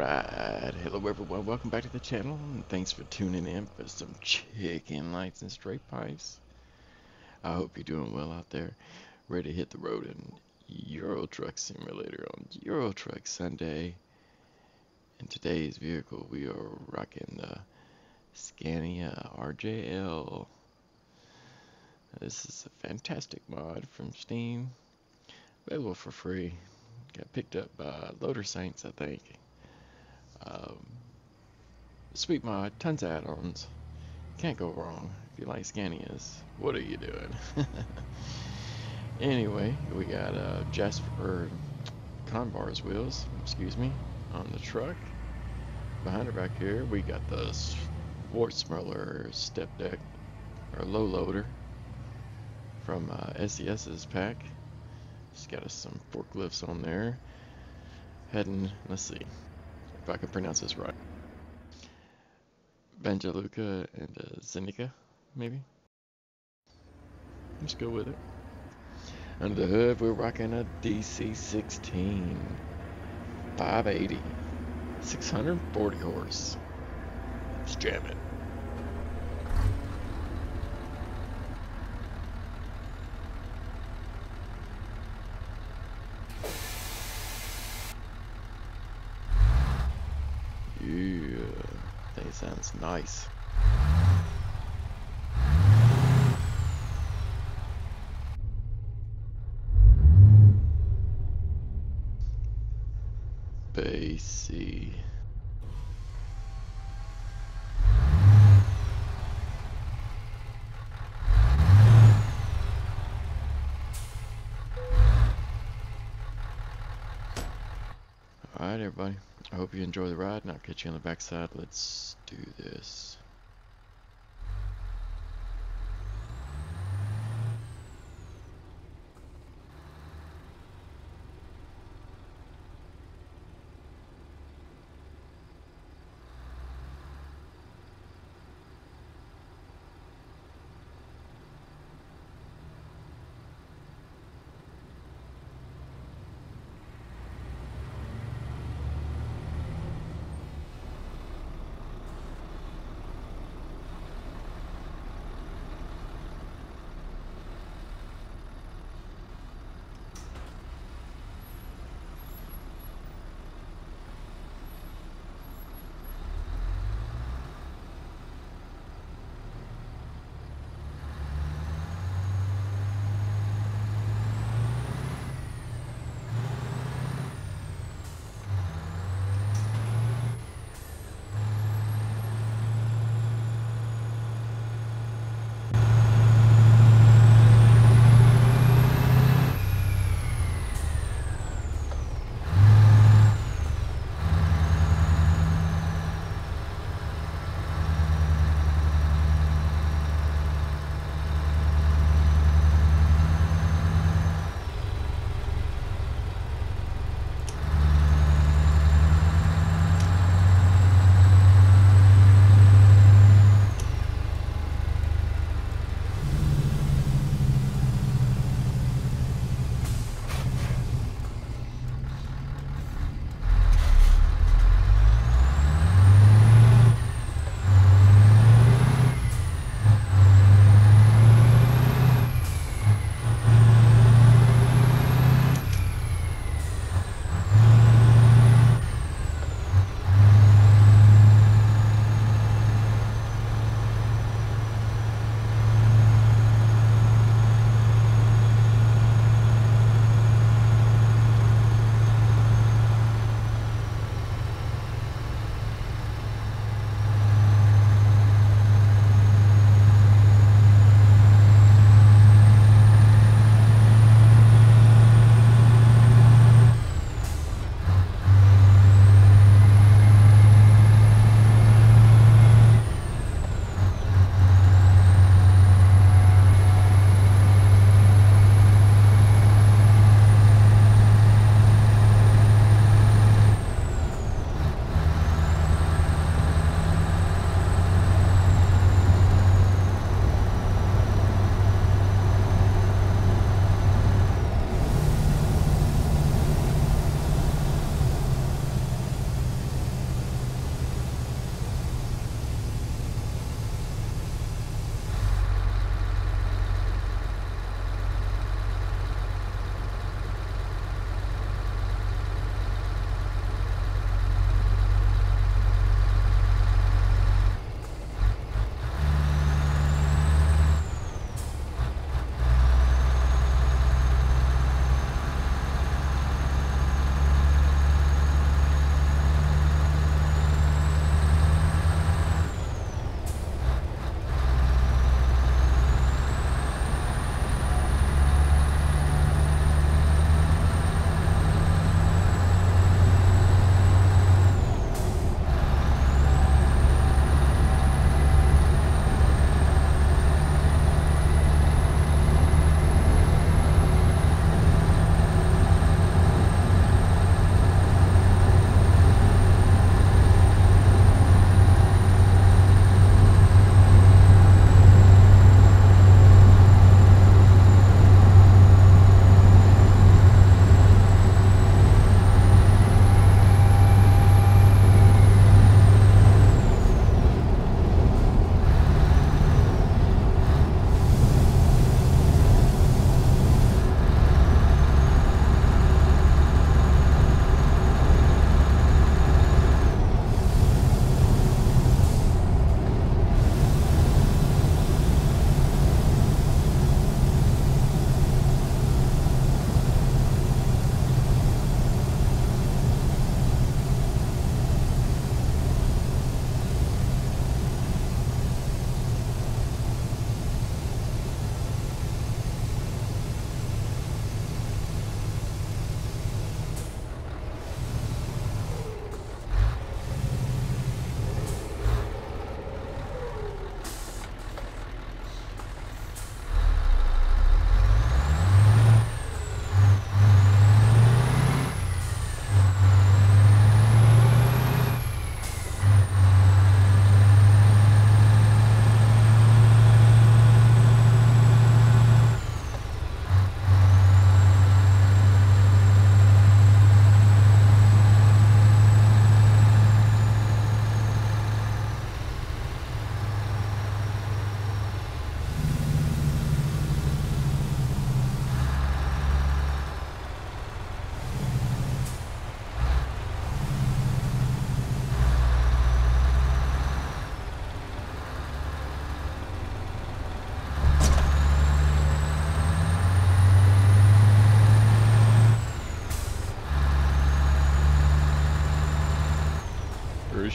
Right, hello everyone, welcome back to the channel, and thanks for tuning in for some chicken lights and straight pipes. I hope you're doing well out there, ready to hit the road in Euro Truck Simulator on Euro Truck Sunday. In today's vehicle, we are rocking the Scania RJL. This is a fantastic mod from Steam, available for free. Got picked up by Loader Saints, I think. Sweet mod, tons of add-ons, can't go wrong. If you like Scanias, what are you doing? Anyway, we got Jasper Conbar's wheels, excuse me, on the truck. Behind her back here, we got the Schwarzmüller step deck, or low loader, from SES's pack. It's got us some forklifts on there, heading, let's see if I can pronounce this right, Banja Luka and Zenica, maybe? Let's go with it. Under the hood, we're rocking a DC-16 580, 640 horse. Let's jam it. That sounds nice. Bassy. Alright everybody, I hope you enjoy the ride, and I'll catch you on the backside. Let's do this.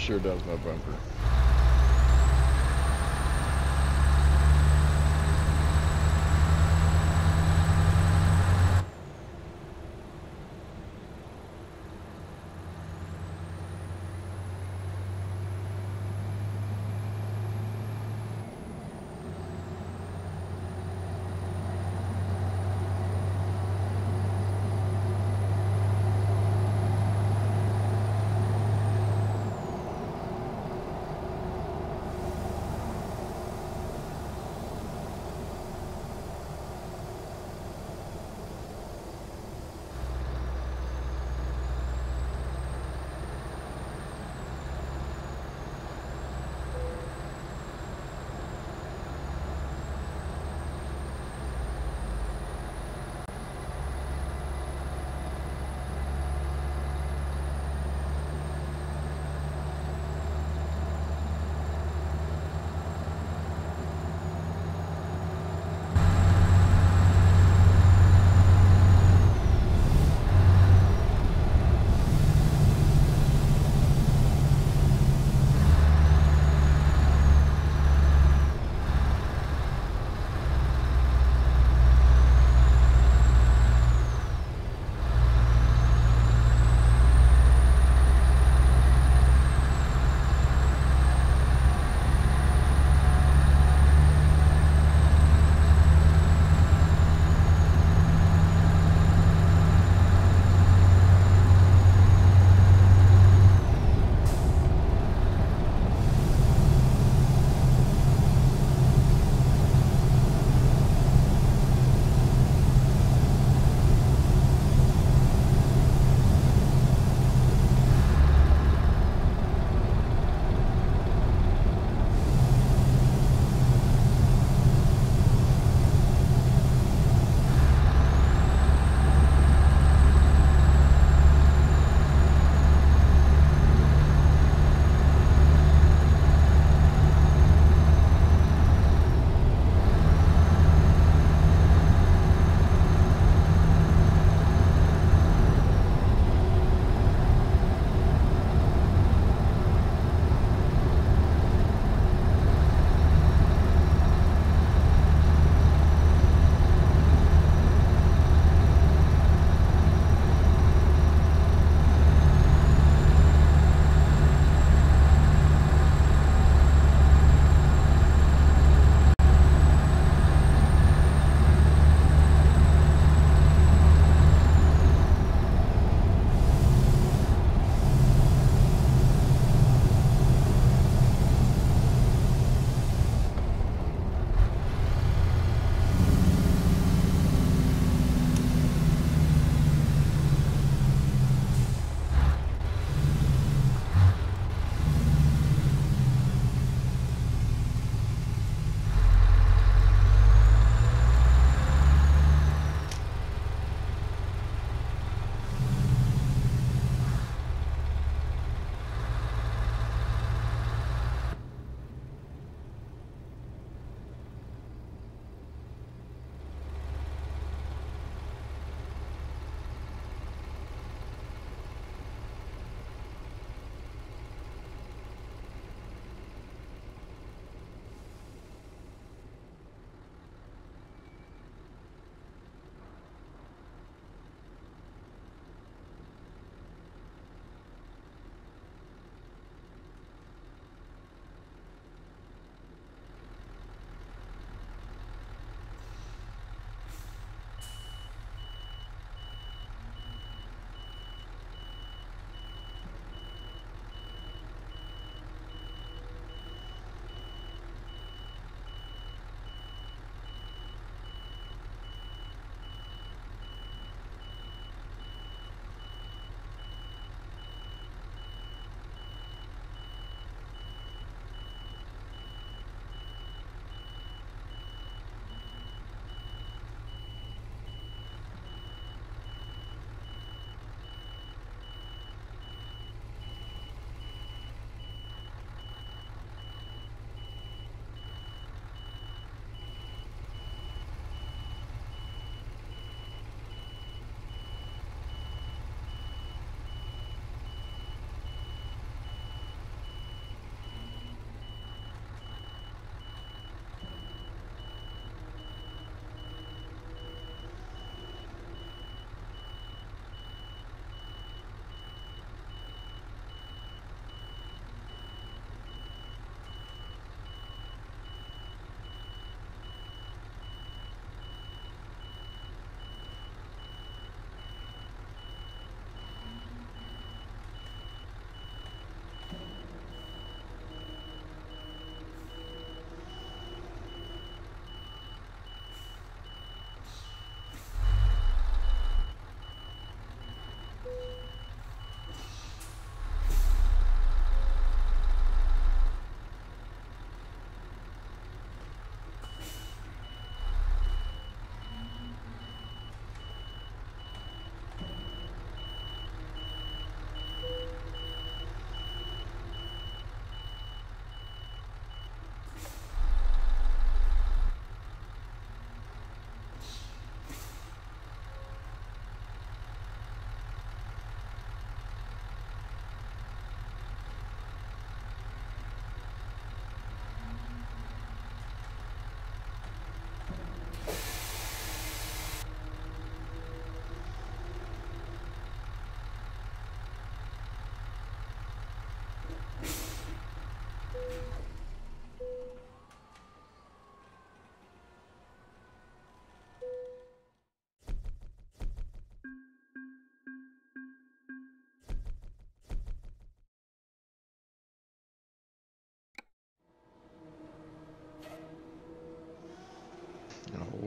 sure does, no bumper.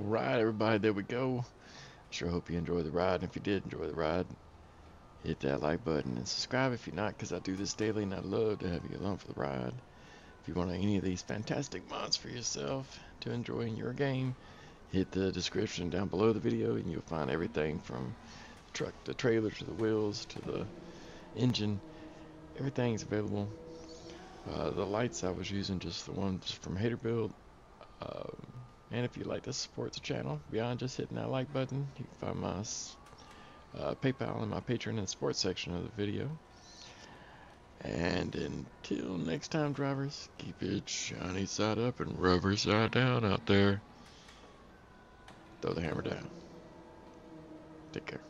right, everybody, there we go. Sure hope you enjoyed the ride, and if you did enjoy the ride, hit that like button and subscribe if you're not, because I do this daily and I'd love to have you along for the ride. If you want any of these fantastic mods for yourself to enjoy in your game, hit the description down below the video and you'll find everything from truck to trailer to the wheels to the engine. Everything's available. The lights I was using, just the ones from Haterbilt. And if you'd like to support the channel beyond just hitting that like button, you can find my PayPal and my Patreon and support section of the video. And until next time, drivers, keep it shiny side up and rubber side down out there. Throw the hammer down. Take care.